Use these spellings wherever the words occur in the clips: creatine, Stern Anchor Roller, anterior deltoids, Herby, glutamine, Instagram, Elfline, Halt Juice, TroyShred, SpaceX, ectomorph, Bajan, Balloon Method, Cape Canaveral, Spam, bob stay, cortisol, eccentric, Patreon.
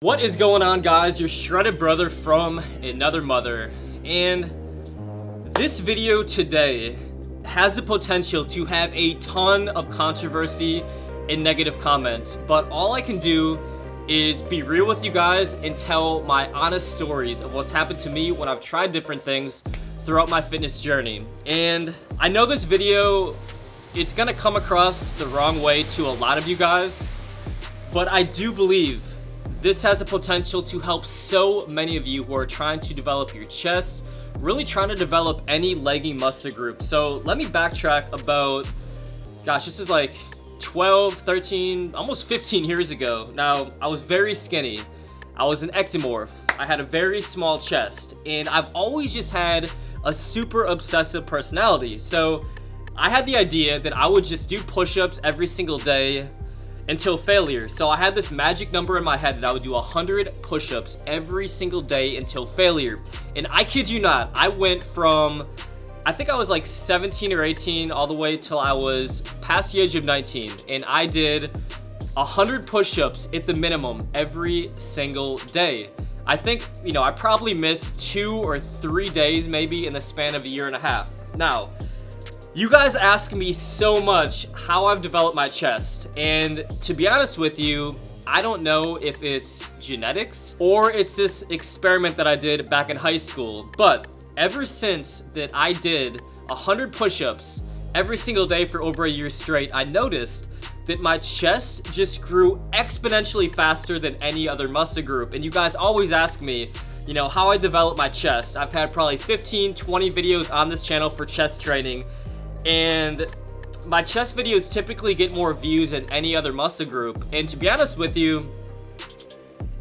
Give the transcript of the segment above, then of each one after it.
What is going on, guys? Your shredded brother from another mother, and this video today has the potential to have a ton of controversy and negative comments, but all I can do is be real with you guys and tell my honest stories of what's happened to me when I've tried different things throughout my fitness journey. And I know this video, it's gonna come across the wrong way to a lot of you guys, but I do believe this has the potential to help so many of you who are trying to develop your chest, really trying to develop any leggy muscle group. So let me backtrack about, gosh, this is like 12, 13, almost 15 years ago. Now, I was very skinny. I was an ectomorph. I had a very small chest, and I've always just had a super obsessive personality. So I had the idea that I would just do push-ups every single day until failure. So I had this magic number in my head that I would do 100 push-ups every single day until failure. And I kid you not, I went from, I think I was like 17 or 18 all the way till I was past the age of 19. And I did 100 push-ups at the minimum every single day. I think, you know, I probably missed 2 or 3 days maybe in the span of a year and a half. Now, you guys ask me so much how I've developed my chest, and to be honest with you, I don't know if it's genetics or it's this experiment that I did back in high school, but ever since that I did 100 push-ups every single day for over a year straight, I noticed that my chest just grew exponentially faster than any other muscle group. And you guys always ask me, you know, how I developed my chest. I've had probably 15, 20 videos on this channel for chest training, and my chest videos typically get more views than any other muscle group. And to be honest with you,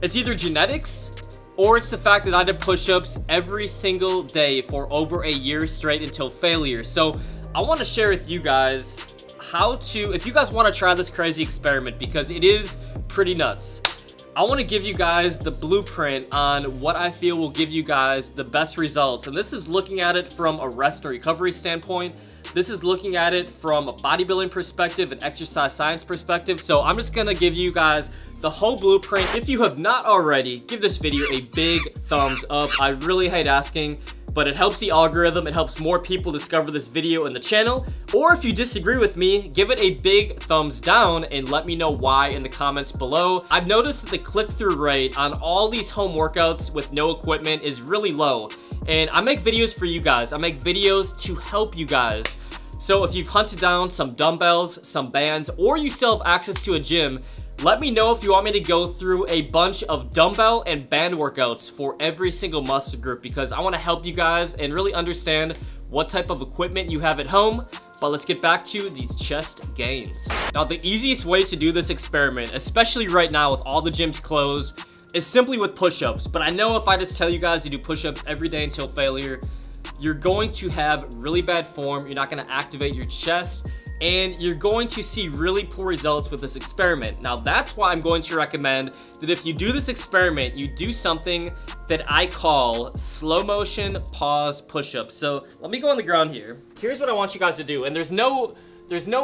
it's either genetics or it's the fact that I did push-ups every single day for over a year straight until failure. So I want to share with you guys how to, if you guys want to try this crazy experiment, because it is pretty nuts. I want to give you guys the blueprint on what I feel will give you guys the best results. And this is looking at it from a rest and recovery standpoint. This is looking at it from a bodybuilding perspective and exercise science perspective. So I'm just gonna give you guys the whole blueprint. If you have not already, give this video a big thumbs up. I really hate asking, but it helps the algorithm. It helps more people discover this video and the channel. Or if you disagree with me, give it a big thumbs down and let me know why in the comments below. I've noticed that the click-through rate on all these home workouts with no equipment is really low. And I make videos for you guys. I make videos to help you guys. So if you've hunted down some dumbbells, some bands, or you still have access to a gym, let me know if you want me to go through a bunch of dumbbell and band workouts for every single muscle group, because I want to help you guys and really understand what type of equipment you have at home. But let's get back to these chest gains. Now, the easiest way to do this experiment, especially right now with all the gyms closed, is simply with push-ups. But I know if I just tell you guys to do push-ups every day until failure, you're going to have really bad form, you're not going to activate your chest, and you're going to see really poor results with this experiment. Now, that's why I'm going to recommend that if you do this experiment, you do something that I call slow motion pause push-ups. So let me go on the ground here. Here's what I want you guys to do, and there's no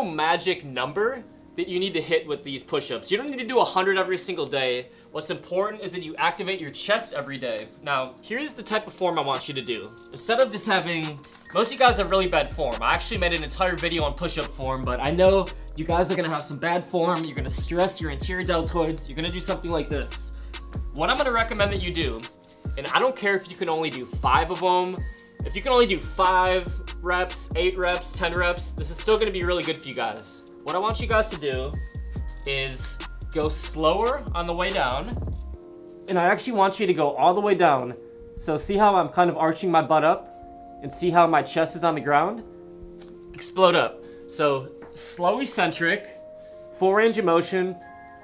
magic number that you need to hit with these push-ups. You don't need to do 100 every single day. What's important is that you activate your chest every day. Now, here's the type of form I want you to do. Instead of just having, most of you guys have really bad form. I actually made an entire video on push-up form, but I know you guys are gonna have some bad form. You're gonna stress your anterior deltoids. You're gonna do something like this. What I'm gonna recommend that you do, and I don't care if you can only do 5 of them, if you can only do 5 reps, 8 reps, 10 reps, this is still gonna be really good for you guys. What I want you guys to do is go slower on the way down. And I actually want you to go all the way down. So see how I'm kind of arching my butt up and see how my chest is on the ground? Explode up. So slow eccentric, full range of motion,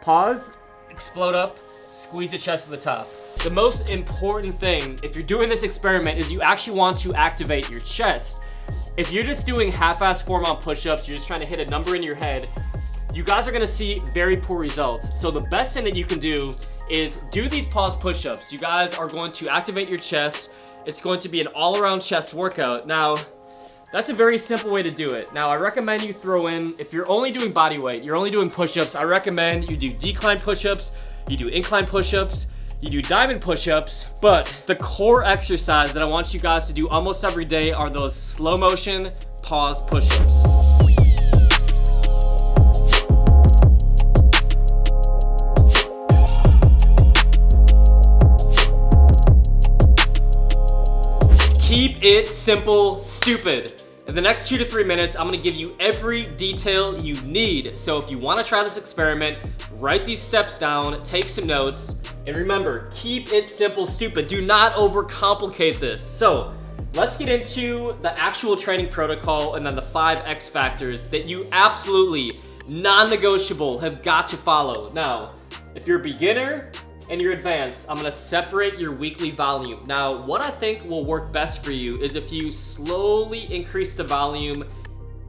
pause, explode up, squeeze the chest to the top. The most important thing, if you're doing this experiment, is you actually want to activate your chest. If you're just doing half-ass form on push-ups, you're just trying to hit a number in your head, you guys are gonna see very poor results. So the best thing that you can do is do these pause push-ups. You guys are going to activate your chest. It's going to be an all-around chest workout. Now, that's a very simple way to do it. Now, I recommend you throw in, if you're only doing body weight, you're only doing push-ups, I recommend you do decline push-ups, you do incline push-ups, you do diamond push-ups, but the core exercise that I want you guys to do almost every day are those slow motion pause push-ups. Keep it simple, stupid. In the next 2 to 3 minutes, I'm gonna give you every detail you need. So if you wanna try this experiment, write these steps down, take some notes, and remember, keep it simple, stupid. Do not overcomplicate this. So let's get into the actual training protocol and then the 5 X factors that you absolutely, non-negotiable, have got to follow. Now, if you're a beginner, and your advanced, I'm gonna separate your weekly volume. Now, what I think will work best for you is if you slowly increase the volume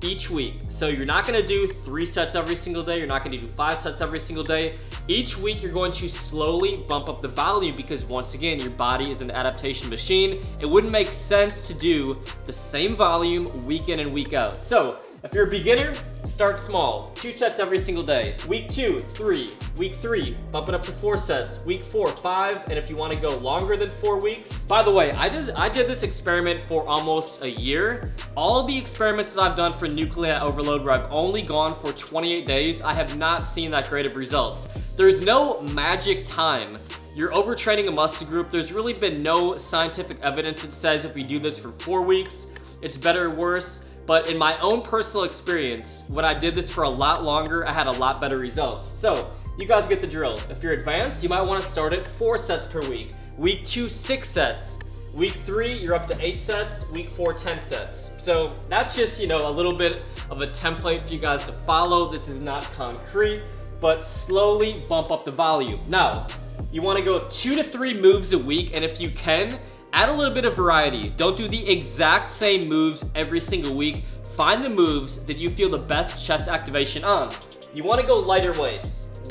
each week. So you're not gonna do 3 sets every single day, you're not gonna do 5 sets every single day. Each week, you're going to slowly bump up the volume because once again, your body is an adaptation machine. It wouldn't make sense to do the same volume week in and week out. So, if you're a beginner, start small. 2 sets every single day. Week 2, 3. Week 3, bump it up to 4 sets. Week 4, 5. And if you want to go longer than 4 weeks. By the way, I did this experiment for almost a year. All the experiments that I've done for nuclear overload where I've only gone for 28 days, I have not seen that great of results. There's no magic time. You're overtraining a muscle group. There's really been no scientific evidence that says if we do this for 4 weeks, it's better or worse. But in my own personal experience, when I did this for a lot longer, I had a lot better results. So you guys get the drill. If you're advanced, you might wanna start at 4 sets per week. Week 2, 6 sets. Week 3, you're up to 8 sets. Week 4, 10 sets. So that's just, you know, a little bit of a template for you guys to follow. This is not concrete, but slowly bump up the volume. Now, you wanna go 2 to 3 moves a week, and if you can, add a little bit of variety. Don't do the exact same moves every single week. Find the moves that you feel the best chest activation on. You wanna go lighter weight.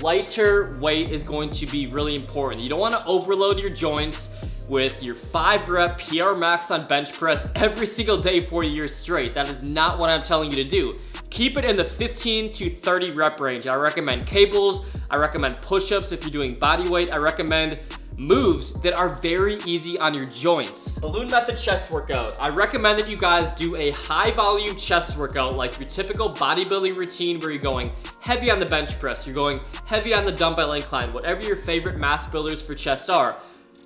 Lighter weight is going to be really important. You don't wanna overload your joints with your 5-rep PR max on bench press every single day for a year straight. That is not what I'm telling you to do. Keep it in the 15 to 30 rep range. I recommend cables. I recommend push-ups if you're doing body weight. I recommend moves that are very easy on your joints. Balloon method chest workout. I recommend that you guys do a high volume chest workout like your typical bodybuilding routine where you're going heavy on the bench press, you're going heavy on the dumbbell incline, whatever your favorite mass builders for chest are.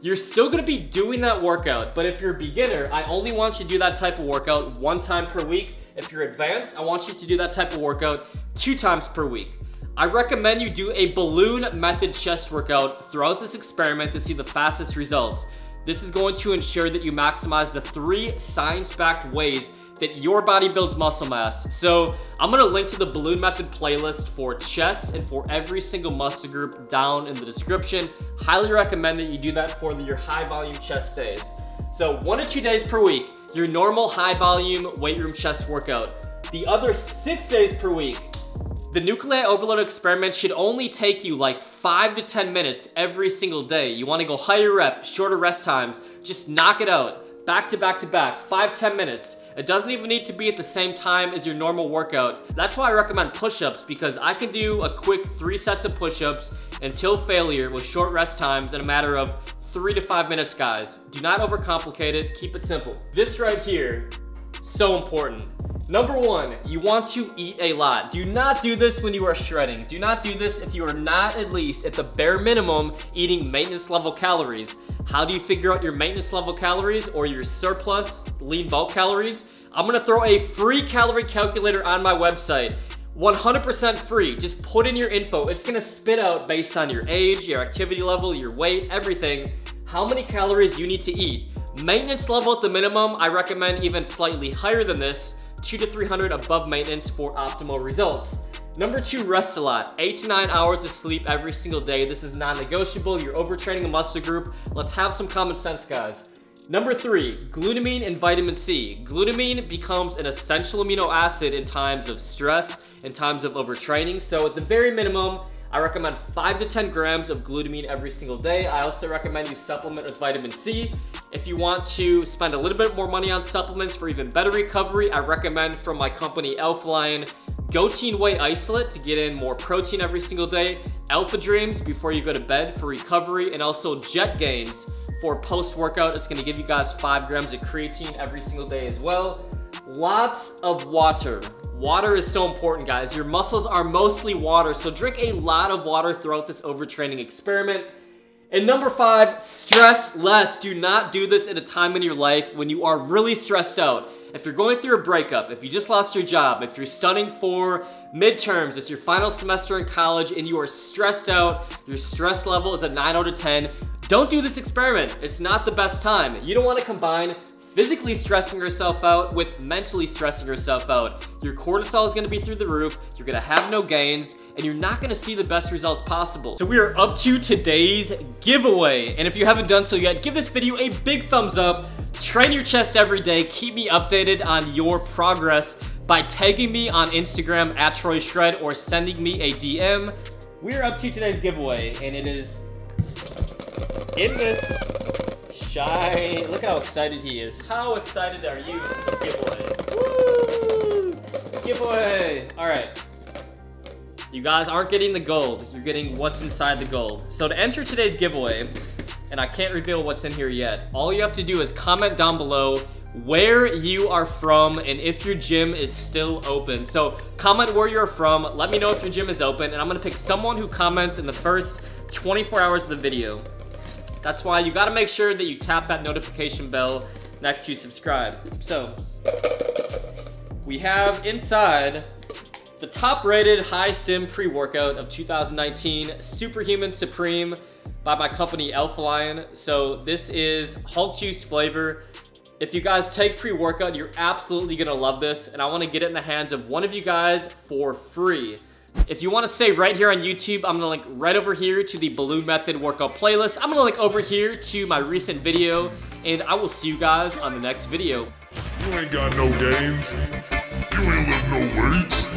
You're still gonna be doing that workout, but if you're a beginner, I only want you to do that type of workout 1 time per week. If you're advanced, I want you to do that type of workout 2 times per week. I recommend you do a balloon method chest workout throughout this experiment to see the fastest results. This is going to ensure that you maximize the 3 science-backed ways that your body builds muscle mass. So I'm gonna link to the balloon method playlist for chest and for every single muscle group down in the description. Highly recommend that you do that for your high volume chest days. So 1 to 2 days per week, your normal high volume weight room chest workout. The other 6 days per week, the nuclear overload experiment should only take you like 5 to 10 minutes every single day. You wanna go higher rep, shorter rest times, just knock it out, back to back to back, 5-10 minutes. It doesn't even need to be at the same time as your normal workout. That's why I recommend push-ups, because I can do a quick 3 sets of push-ups until failure with short rest times in a matter of 3 to 5 minutes, guys. Do not overcomplicate it, keep it simple. This right here, so important. Number 1, you want to eat a lot. Do not do this when you are shredding. Do not do this if you are not at least at the bare minimum eating maintenance level calories. How do you figure out your maintenance level calories or your surplus lean bulk calories? I'm gonna throw a free calorie calculator on my website. 100% free, just put in your info. It's gonna spit out based on your age, your activity level, your weight, everything, how many calories you need to eat. Maintenance level at the minimum, I recommend even slightly higher than this, 200 to 300 above maintenance for optimal results. Number 2, rest a lot. 8 to 9 hours of sleep every single day. This is non-negotiable. You're overtraining a muscle group. Let's have some common sense, guys. Number 3, glutamine and vitamin C. Glutamine becomes an essential amino acid in times of stress, in times of overtraining. So at the very minimum, I recommend 5 to 10 grams of glutamine every single day. I also recommend you supplement with vitamin C. If you want to spend a little bit more money on supplements for even better recovery, I recommend from my company Elfline, Goatee and whey isolate to get in more protein every single day, alpha dreams before you go to bed for recovery, and also jet gains for post-workout. It's gonna give you guys 5 grams of creatine every single day as well. Lots of water. Water is so important, guys. Your muscles are mostly water, so drink a lot of water throughout this overtraining experiment. And number 5, stress less. Do not do this at a time in your life when you are really stressed out. If you're going through a breakup, if you just lost your job, if you're studying for midterms, it's your final semester in college and you are stressed out, your stress level is a 9 out of 10, don't do this experiment. It's not the best time. You don't want to combine physically stressing yourself out with mentally stressing yourself out. Your cortisol is gonna be through the roof, you're gonna have no gains, and you're not gonna see the best results possible. So we are up to today's giveaway, and if you haven't done so yet, give this video a big thumbs up, train your chest every day, keep me updated on your progress by tagging me on Instagram at TroyShred or sending me a DM. We are up to today's giveaway, and it is in this shy. Look how excited he is. How excited are you for this giveaway? Woo! Giveaway! All right. You guys aren't getting the gold. You're getting what's inside the gold. So to enter today's giveaway, and I can't reveal what's in here yet, all you have to do is comment down below where you are from and if your gym is still open. So comment where you're from. Let me know if your gym is open, and I'm gonna pick someone who comments in the first 24 hours of the video. That's why you gotta make sure that you tap that notification bell next to subscribe. So, we have inside the top rated high sim pre-workout of 2019, Superhuman Supreme by my company Elfline. So this is Halt Juice flavor. If you guys take pre-workout, you're absolutely gonna love this, and I wanna get it in the hands of one of you guys for free. If you want to stay right here on YouTube, I'm going to link right over here to the Balloon Method workout playlist. I'm going to link over here to my recent video, and I will see you guys on the next video. You ain't got no gains. You ain't lift no weights.